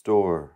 store